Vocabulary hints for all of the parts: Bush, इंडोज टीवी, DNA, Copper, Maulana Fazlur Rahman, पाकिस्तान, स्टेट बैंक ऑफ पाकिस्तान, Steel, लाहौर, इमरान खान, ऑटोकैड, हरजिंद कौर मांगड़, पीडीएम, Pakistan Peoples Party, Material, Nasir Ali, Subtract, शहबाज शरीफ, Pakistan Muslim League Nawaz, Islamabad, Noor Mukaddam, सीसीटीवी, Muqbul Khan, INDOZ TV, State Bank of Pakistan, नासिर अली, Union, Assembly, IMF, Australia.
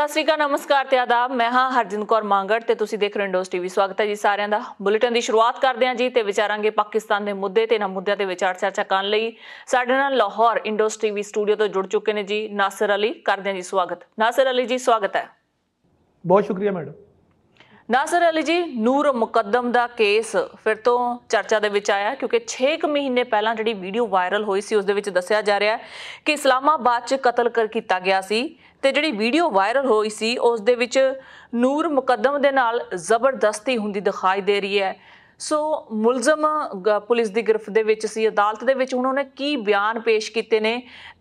सत श्री अकाल, नमस्कार ते आदाब। मैं हाँ हरजिंद कौर मांगड़ ते तुसी देख रहे हो इंडोज टीवी। स्वागत है जी सारियां दा। बुलेटिन दी शुरुआत करदे हां जी ते विचारांगे पाकिस्तान दे मुद्दे ते ना मुद्दे ते विचार चर्चा करन लई साडे नाल लाहौर इंडोज टीवी स्टूडियो तो जुड़ चुके ने जी नासिर अली। करदे हां जी स्वागत। नासिर अली जी स्वागत है। बहुत शुक्रिया मैडम। नासिर अली जी, नूर मुकद्दम का केस फिर तो चर्चा दे विच आया क्योंकि 6 महीने पहला जी वीडियो वायरल हुई सी उस दे विच दस्या जा रहा है कि इस्लामाबाद च कतल कर किया गया सी ते जी वीडियो वायरल हुई सी उस दे विच नूर मुकद्दम दे नाल जबरदस्ती हुंदी दिखाई दे रही है। सो मुलजम पुलिस की गिरफ्त दे विच सी, अदालत दे विच उन्होंने की बयान पेश किए ने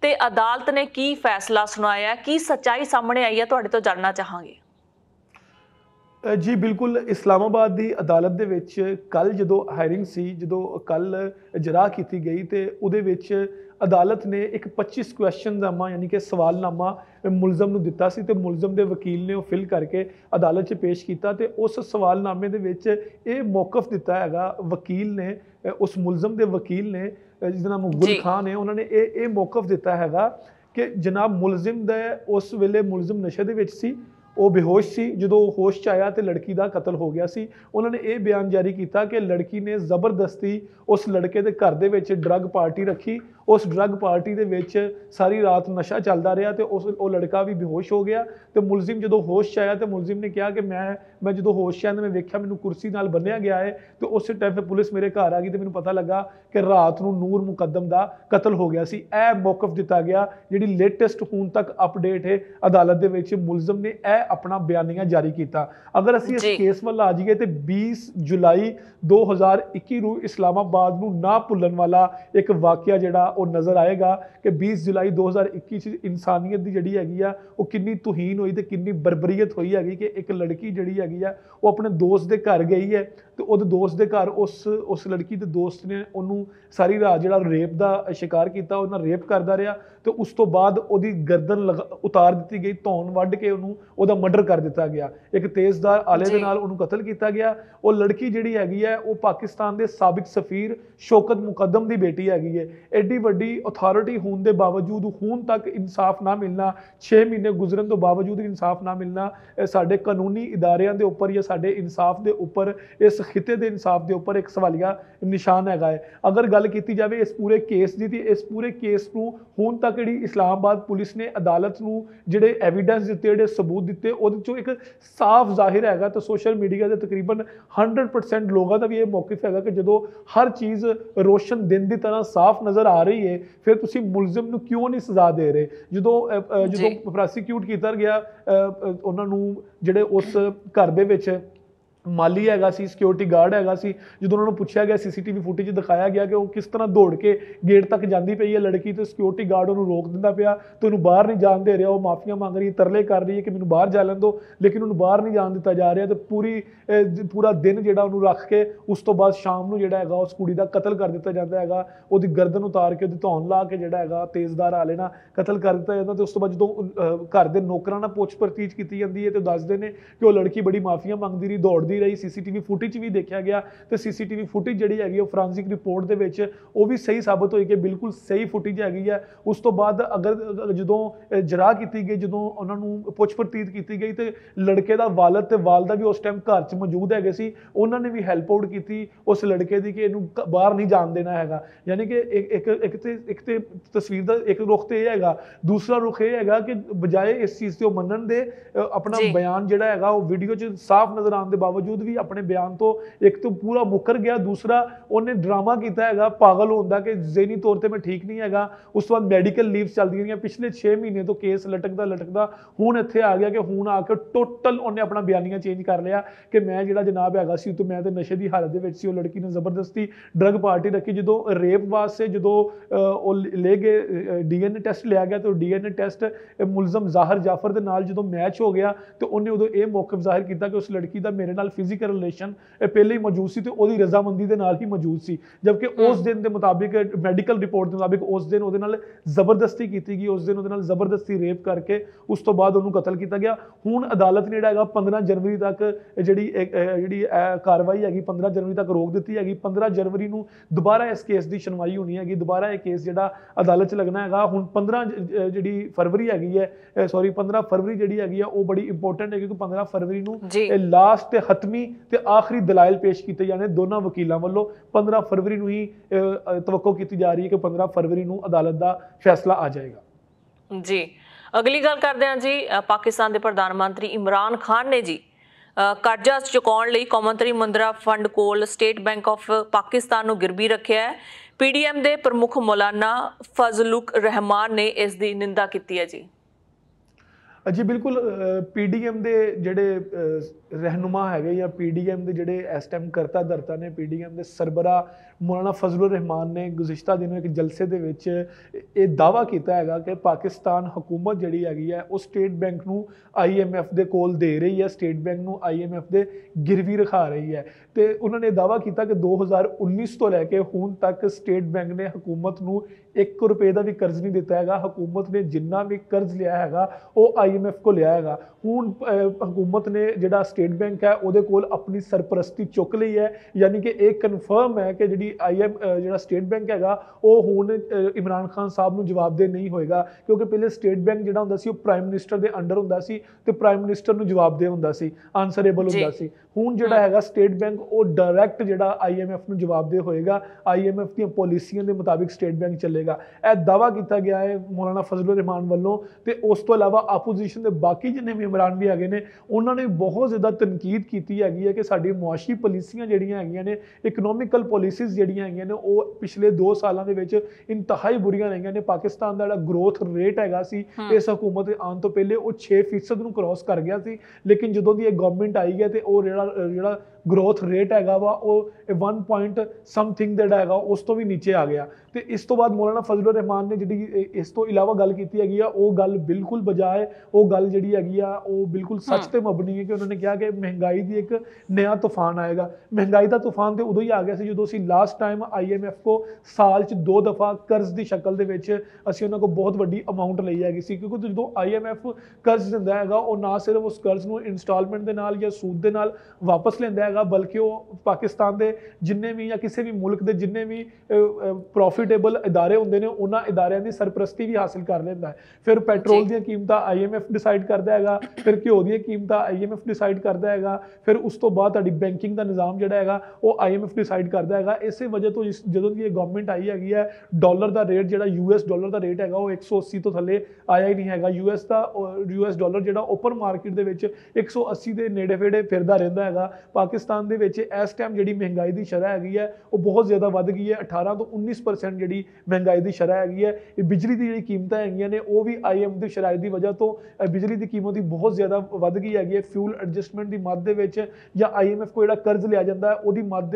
ते अदालत ने की फैसला सुनाया, की सच्चाई सामने आई है, तुहाडे तो जानना चाहांगे जी। बिल्कुल, इस्लामाबाद की अदालत दे विच कल जो हायरिंग सी, जो कल जरा की गई तो उहदे विच अदालत ने एक 25 क्वेश्चननामा यानी कि सवालनामा मुलजम नूं दिता सी ते मुलजम के वकील ने फिल करके अदालत च पेश किया। तो उस सवालनामे दे विच ये मौकफ दिता हैगा वकील ने, उस मुलजम के वकील ने जिसका नाम मुकबुल खान है, उन्होंने ये मौकफ दिता हैगा कि जनाब मुलजिम दे उस वेले मुलजिम नशे दे विच सी, वो बेहोश सी, जो होश च आया तो लड़की का कतल हो गया सी। उन्होंने ये बयान जारी किया कि लड़की ने जबरदस्ती उस लड़के के घर के ड्रग पार्टी रखी, उस ड्रग पार्टी के सारी रात नशा चलता रहा तो उस वो लड़का भी बेहोश हो गया। तो मुलजिम जो होश च आया तो मुलजिम ने कहा कि मैं जो होश च आया मैं वेख्या मैंने कुर्सी नाल बन्निया गया है, तो उस टाइम पर पुलिस मेरे घर आ गई तो मैंने पता लगा कि रात को नूर मुकद्दम का कतल हो गया सी। ए मौकफ दिता गया जी। लेटेस्ट हुण तक अपडेट है अदालत के मुलजिम ने ए अपना बयानिया जारी किया। अगर असीं इस केस वाल आ जाइए तो 20 जुलाई 2021 रू इस्लामाबाद नूं ना भुल्लण वाला एक वाकिया जिहड़ा और नज़र आएगा कि 20 जुलाई 2021 इंसानियत की जी है वो कितनी तुहीन हुई तो कितनी बरबरीयत हुई हैगी कि एक लड़की जी हैगी है वो अपने दोस्त के घर गई है तो वो दोस्त के घर उस लड़की के दोस्त ने उन्होंने सारी रात जो रेप का शिकार किया, उन्हें रेप करता रहा तो उस तो बाद उसकी गर्दन लगा उतार दी गई, धौन वड्ढ के उसका मर्डर कर दिया गया, एक तेज़धार आले के नाल कतल किया गया। वो लड़की जी हैगी है वो पाकिस्तान के साबिक सफीर शौकत मुकद्दम की बेटी हैगी है। एडी वड्डी अथॉरिटी होने के बावजूद हुण तक इंसाफ ना मिलना, 6 महीने गुजरन के बावजूद इंसाफ ना मिलना साढ़े कानूनी इदारों के उपर या साढ़े इंसाफ के उपर, इस खिते के इंसाफ के उपर एक सवालिया निशान हैगा है। अगर गल की जाए इस पूरे केस की तो इस पूरे केस को हुण तक जी इस्लामाबाद पुलिस ने अदालत को जोड़े एविडेंस दिते, जोड़े सबूत दिते, उस एक साफ जाहिर हैगा तो सोशल मीडिया के तकरीबन 100% लोगों का भी ये मौकफ हैगा कि जो हर चीज़ रोशन दिन की तरह साफ नज़र आ रही है फिर तुसी मुलजिम नूं क्यों नहीं सज़ा दे रहे। जो प्रोसीक्यूट किया गया उन्होंने जोड़े उस घर के माली हैगा सी, सिक्योरिटी गार्ड हैगा सी, जो उन्होंने पूछा गया सीसीटीवी फुटेज दिखाया गया कि वो किस तरह दौड़ के गेट तक जाती पई है लड़की तो सिक्योरिटी गार्ड उन्होंने रोक दिंदा पिया तो उन्होंने बाहर नहीं जान दे रहा, वो माफिया मांग रही है, तरले कर रही है कि मैनूं बाहर जालन दो, लेकिन उन्होंने बाहर नहीं जान दिता जा रहा। तो पूरा दिन जिहड़ा उन्होंने रख के उस तो बाद शाम को जिहड़ा हैगा उस कुड़ी का कतल कर दिता जाता हैगा, उसकी गर्दन उतार के उसकी धौन ला के जिहड़ा हैगा तेज़धार आले नाल कतल कर दिता जाता। तो उस तो बाद जो घर के नौकरां नाल पूछ परतीच की जाती है तो दसदे ने कि वो लड़की बड़ी माफिया मंगती रही, दौड़ती रही, सीसीटीवी फुटेज भी देखा गया तो सीसीटीवी फुटेज जी हैगी फॉरेंसिक रिपोर्ट के विच वो भी सही साबित होगी, बिल्कुल सही फुटेज हैगी है। उस तो बाद अगर जो जरा की गई, जो उन्होंने पुछ परतीत की गई तो लड़के का वालद तो वालदा भी उस टाइम घर च मौजूद है सी, उन्होंने भी हैल्प आउट की उस लड़के की कि इन्हू बाहर नहीं जान देना हैगा। यानी कि एक तस्वीर का एक रुख तो यह हैगा, दूसरा रुख यह हैगा कि बजाय इस चीज़ से वो मनन दे अपना बयान जो है वो वीडियो साफ नज़र आने बावजूद भी अपने बयान तो एक तो पूरा मुकर गया, दूसरा उन्हें ड्रामा किया है पागल होने कि जहनी तौर पर मैं ठीक नहीं है। उस तो बाद मेडिकल लीव चलती रही, पिछले 6 महीने तो केस लटकता लटकता हूँ इतने आ गया कि हूँ आके टोटल उन्हें अपना बयानिया चेंज कर लिया कि मैं जो जनाब है तो मैं तो नशे की हालत में, लड़की ने जबरदस्ती ड्रग पार्टी रखी, जो रेप वास्ते जो ले गए DNA टेस्ट लिया गया तो DNA टेस्ट मुलजम ज़ाहिर जाफर के नाल जो मैच हो गया तो उन्हें उदो ये मौकफ जाहिर किया कि उस लड़की का मेरे नाल फिजिकल रिलेशन पहले ही मौजूद सी, तो उसकी रजामंदी के नाल ही मौजूद सी, जबकि उस दिन के मुताबिक मैडिकल रिपोर्ट के मुताबिक उस दिन उसदे नाल जबरदस्ती की गई, उस दिन उसदे नाल जबरदस्ती रेप करके उस तो बाद उन्होंने कतल किया गया। हुण अदालत ने जिहड़ा 15 जनवरी तक जिहड़ी कार्रवाई हैगी 15 जनवरी तक रोक दी हैगी। 15 जनवरी को दोबारा इस केस की सुनवाई होनी हैगी, दोबारा यह केस जिहड़ा अदालत लगना है। हुण 15 जिहड़ी फरवरी हैगी है, सॉरी 15 फरवरी जिहड़ी हैगी है वो बड़ी इंपोर्टेंट है, क्योंकि 15 फरवरी को लास्ट ते हतमी ते आखिरी दलाइल पेश किए जाने, दोनों वकीलों वालों 15 फरवरी को ही तवक्को की जा रही है कि 15 फरवरी को अदालत का फैसला आ जाएगा। जी अगली गल करते हैं जी, पाकिस्तान के प्रधानमंत्री इमरान खान ने जी कर्जा चुकाने लिए कौमांतरी मुद्रा फंड कोल स्टेट बैंक ऑफ पाकिस्तान को गिरवी रखा है। पीडीएम के प्रमुख मौलाना फजलुर रहमान ने इसकी निंदा की है जी। जी बिल्कुल, पीडीएम के जोड़े रहनुमा है या पीडीएम के जोड़े इस टाइम करता धरता ने, पीडीएम के सरबरा मौलाना फजलुर रहमान ने गुज़िश्ता दिनों एक जलसे दे विच ये दावा किया है कि पाकिस्तान हुकूमत जिहड़ी हैगी है उस स्टेट बैंक नूं IMF दे कोल दे रही है, स्टेट बैंक नूं IMF दे गिरवी रखा रही है। तो उन्होंने दावा किया कि 2019 तो लैके हुण तक स्टेट बैंक ने हुकूमत नूं 1 रुपये का भी कर्ज नहीं दिता है, हुकूमत ने जिन्ना भी कर्ज लिया है वो IMF को लिया है। हुण हुकूमत ने जिहड़ा स्टेट बैंक है उहदे कोल अपनी सरपरस्ती चुक ली है, यानी कि एक कन्फर्म है कि जी जो स्टेट बैंक है वो हुण इमरान खान साहब को जवाबदेह नहीं होएगा, क्योंकि पहले स्टेट बैंक जो होंदा सी प्राइम मिनिस्टर के अंडर होंदा सी ते प्राइम मिनिस्टर को जवाबदेह होंदा सी, आंसरेबल होंदा सी। हुण जो है स्टेट बैंक वो डायरैक्ट जो IMF को जवाबदेह होएगा, IMF दी पॉलिसियां के मुताबिक स्टेट बैंक चलेगा, यह दावा किया गया है मौलाना फजलुर रहमान वालों। तो उस तो इलावा आपोजिशन के बाकी जिन्हें मेंबरान भी आगे ने उन्होंने बहुत ज़्यादा तनकीद की है कि साड़ी मुआशी पॉलिसियां जिहड़ियां हैगियां ने, इकनोमिकल पॉलिसीज़ जिहड़ियां हैगियां ने वो पिछले 2 सालों के विच इंतहाई बुरियां रहियां ने। पाकिस्तान का जिहड़ा ग्रोथ रेट हैगा सी इस हुकूमत आने तो पहले वो 6% नूं क्रॉस कर गया सी, लेकिन जदों दी गवर्नमेंट आई है तो वो जिहड़ा ग्रोथ रेट हैगा वा वो 1 पॉइंट समथिंग जिहड़ा हैगा उस तो भी नीचे आ गया। तो इस तो बाद मौलाना फजलुर रहमान ने जिहड़ी इस तो इलावा गल कीती हैगी आ वो गल बिल्कुल बजाए वो गल जिहड़ी हैगी आ वो बिल्कुल सच ते मबनी है कि उन्होंने कहा कि महंगाई दी एक नया तूफान आएगा। महंगाई का तूफान तो उदों ही आ गया सी जदों असीं लास्ट टाइम IMF को साल 2 दफा कर्ज की शक्ल दे विच असीं उन्हां कोल बहुत वड्डी अमाउंट लई हैगी सी, क्योंकि जदों IMF कर्ज दिंदा हैगा वो ना सिर्फ उस कर्ज नूं इंस्टॉलमेंट दे नाल या सूद दे नाल वापस लैंदा है, बल्कि वो पाकिस्तान के जिन्ने भी या किसी भी मुल्क के जिन्ने भी प्रॉफिटेबल इदारे होंगे ने उन्होंने इदारों की सरपरस्ती भी हासिल कर लेता है। फिर पेट्रोल दी कीमत IMF डिसाइड करता है, फिर घ्यो दी कीमत IMF डिसाइड करता है, फिर उस तो बाद बैंकिंग का निज़ाम जो है वो IMF डिसाइड करता है। इस वजह तो जदों की गवर्नमेंट आई हैगी है डॉलर का रेट जो US डॉलर का रेट है वो 180 तो थले आया ही नहीं है, US डॉलर जो ओपन मार्केट के 180 के नेड़े फेड़े फिरदा रहिंदा है। पाकिस्तान के इस टाइम जी महंगाई की शरह हैगी है वो बहुत ज़्यादा वध गई है, 18 तो 19% जी महंगाई की शरह हैगी है। बिजली की जी कीमत है वो भी IMF की शराय की वजह तो बिजली की कीमत ही बहुत ज़्यादा वध गई हैगी। फ्यूल एडजस्टमेंट की मद या IMF को जो कर्ज लिया जाता है वो मद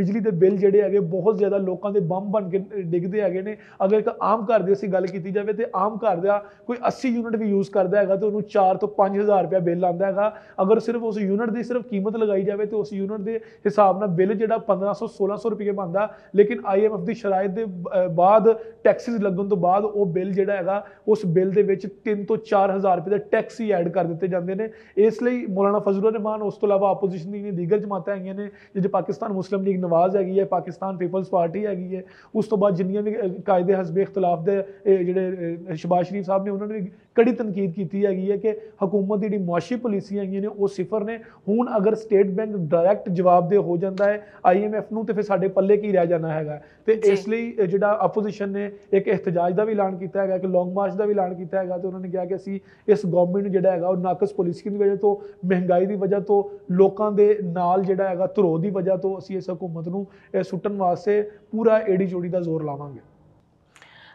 बिजली के बिल जोड़े है बहुत ज़्यादा लोगों के बम बन के डिगते है ने। अगर एक आम घर की गल की जाए तो आम घर का कोई 80 यूनिट भी यूज़ करता है तो उन्होंने 4 तो 5 हज़ार रुपया बिल आता है, अगर सिर्फ उस यूनिट की सिर्फ कीमत लगाई जाए तो उस यूनिट के हिसाब से बिल जो 1500-1600 रुपये बनता, लेकिन IMF की शराइत के बाद टैक्सिस लगन तो बाद वो बिल जो है उस बिल के 3 तो 4 हज़ार रुपये का टैक्स ही ऐड कर दिए जाते हैं। इसलिए मौलाना फजलुर रहमान उस तो इलावा आपोजिशन की दीगर जमातें है ने जो पाकिस्तान मुस्लिम लीग नवाज़ हैगी है, पाकिस्तान पीपल्स पार्टी हैगी है, उस तो बाद जिन्नियां भी कायदे हसबे इख्तलाफ के जोड़े शहबाज शरीफ साहब ने उन्होंने भी कड़ी तनकीद की हैगी है कि हुकूमत की जी मुआशी पॉलिसियां है वो सिफर ने। हूँ अगर स्टेट बैंक डायरैक्ट जवाबदेह हो जाता है IMF को तो फिर साढ़े पल्ले की रह जाना है। तो इसलिए जो आपोजिशन ने एक एहतजाज का भी ऐलान किया है कि लॉन्ग मार्च का भी ऐलान किया है, तो उन्होंने कहा कि असी इस गवर्नमेंट जोड़ा है नाकस पॉलिसी की वजह तो महंगाई की वजह तो लोगों के नाल जोड़ा है धरोह की वजह तो असी इस हुकूमत को सुटन वास्ते पूरा एड़ी चोड़ी का जोर लावांगे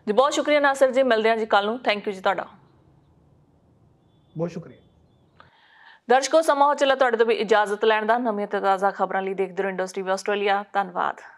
जी। बहुत शुक्रिया नासिर जी, मिलते हैं जी कल, थैंक यू जी, तुहाडा बहुत शुक्रिया। दर्शकों समा हो चला तुहाडे तो भी इजाजत लैण दा, नवीं ताज़ा खबरों देखते रहो INDOZ TV ऑस्ट्रेलिया, धन्यवाद।